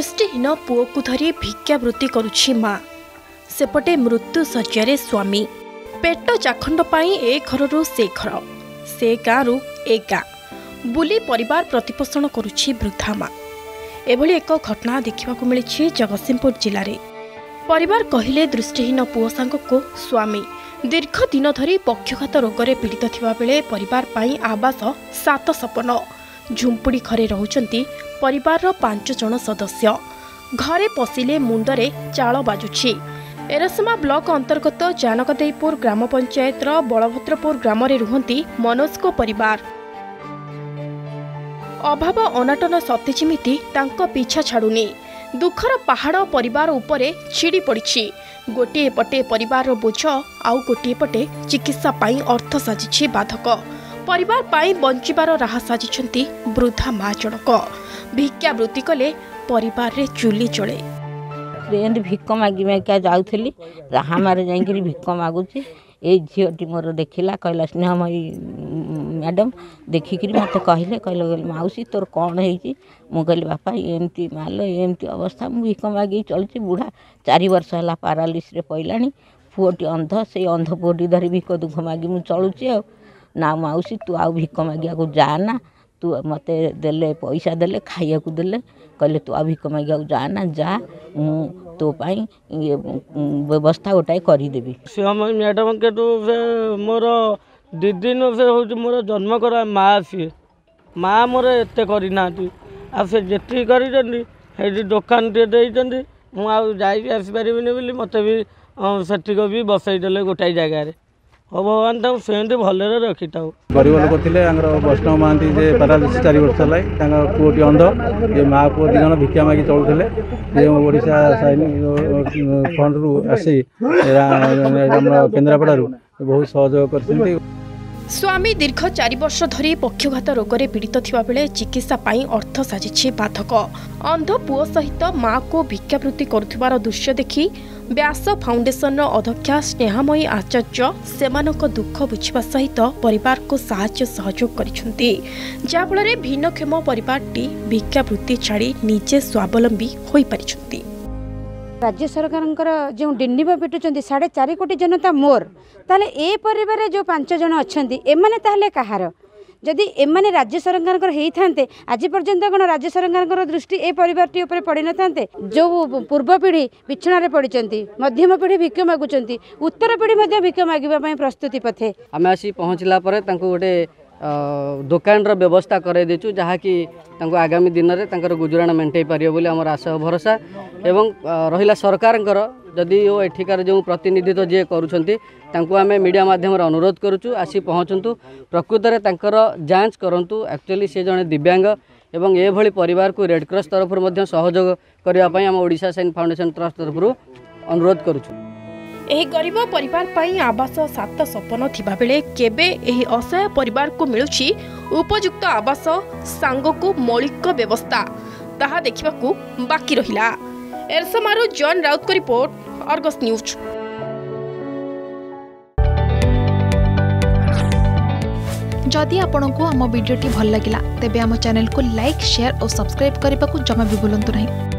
पुष्टिहीन पुओ को धरी भिक्षावृत्ति करुछि मां। सेपटे मृत्यु शय्यारे स्वामी। पेट चाखंड पाई ए घरु से घर, से गाँव ए गाँ बुली परिवार प्रतिपोषण करुछि वृद्धा मां। एभली एक घटना देखा मिली जगतसिंहपुर जिले में। परिवार कहले दृष्टिहीन पुओ सांग को स्वामी दीर्घ दिन धरी पक्षघात रोग में पीड़ित थिबा बेले परिवार पाई आवास सात सपन झुंपुड़ी घरे रहउचंती परिवारर पांच जण सदस्य। घरे पशिले मुंडरे चाळ बाजुछि। एरसमा ब्लॉक अंतर्गत जानकदेईपुर ग्राम पंचायतर बलभद्रपुर ग्राम रे रुहंती मनोजको परिवार। अभाव अनाटन सते जिमिति तांको पीछा छाडुनी। दुखर पहाड़ परिवार उपरे छिड़ी पड़िछि। गोटे पटे परिवारर बोझ आउ गोटे पटे चिकित्सा पाई अर्थ साजिछि बाधक। परिवार पाई बंचिबार राह साजिछंती वृद्धा मां जणक। भिक्षा वृत्ति कले परिवार रे चुली चले। रेंद भिक्क मागी में क्या जाउथली राहा मारे जाई भिक्क मागुछि। ए झीटी मोर देखिला कहला स्नेहमयी मैडम देखिक मत कहले कहले मौसी तोर कौन है। मु कहली बापा एमती माल एमती अवस्था मु भिक्क मागी चलछि। बुढ़ा 4 वर्ष है पारालिस रे पैलाणी। पुओटी अंध से अंध पुओटी धरी भिक्क दुख मागी मु चलुछि। आ ना मौसी तू आउ भिक्क मागिया को जाना। तू मते देले पैसा देले खाइया को देले कहले तू आ भिक्क मागिया को जाना जा तो पाई ये व्यवस्था गोटाए करदेवी। मैडम के मोर दीदी से हूँ मोर जन्म करा माँ। सी माँ मोर एत करना से जी कर दुकान टे दे मुझे मत भी सेठिक भी बसईदे गोटाए जगार। हाँ भगवान तुम सेमती भले रखी था। गरीब लोग थे वैष्णव महांती पारालिस 4 वर्ष है। पुओटी अंध ये माँ पुओ दी जन भिक्षा मागी चलुते। ओडिशा फंड रु आसी केन्द्रापड़ा बहुत सहयोग कर। स्वामी दीर्घ 4 वर्ष धरी पक्षघात रोग में पीड़ित थिबा बेले चिकित्सा पाई अर्थ साजिछि बाधक। अंध पुओ सहित माँ को भिक्षावृत्ति करुथिबार दृश्य देखि व्यास फाउंडेशन अध्यक्षा स्नेहमयी आचार्य सेमानक दुख बुझा सहित परिवार को साहाय्य सहयोग करिसंती। जाफलरे भिन्नक्षम परिवारटी भिक्षावृत्ति छाड़ी निजे स्वावलंबी होई परिसंती। राज्य सरकार जो डिनिबा पिटुंट 4.5 कोटी जनता मोर ताले ए परिवार जो 5 जन अच्छा एमने ताले कहार जदि एमने राज्य सरकार होई थांते आज पर्यंत कौन राज्य सरकार दृष्टि ए परिवारटी ऊपर पड़ न थांते। जो पूर्व पीढ़ी बिछणारे पड़िचंती, मध्यम पीढ़ी भिक्ष मागुचंती, उत्तर पीढ़ी मध्य भिक्ष मागिबा पई प्रस्तुति पथे आम आसी पहुँचला पर गोटे दुकान व्यवस्था कराई देचु जहाँकि आगामी दिन में तंकर गुजराण मेंटे पारियो बोली आमर आशा भरोसा। एवं रहिला सरकार जदि ओ एठिकार जो प्रतिनिधित्व जे करुछंती तांकु आमे मीडिया माध्यम अनुरोध करुचु आसी पहुँचंतु। प्रकृत रे तंकर जांच करंतु। एक्चुअली से जने दिव्यांग एवं ए भली परिवार को रेड क्रॉस तरफरु मध्य सहयोग करिया पई आम ओडिशा साइन फाउंडेशन ट्रस्ट तरफरु अनुरोध करुचु। एही गरीब परिवार पाई आवास 7 सपन थिबा बेले केबे एही असहाय परिवार को मिलुछि उपयुक्त आवास सांग को मौलिक व्यवस्था ताहा देखिबाकू बाकी रहिला। एरसमारो जॉन राउत को रिपोर्ट, आर्गस न्यूज। जदि आपंक आम भिड्टे भल लगा तेब आम चैनल को लाइक, शेयर और सब्सक्राइब करने को जमा भी भूलु ना।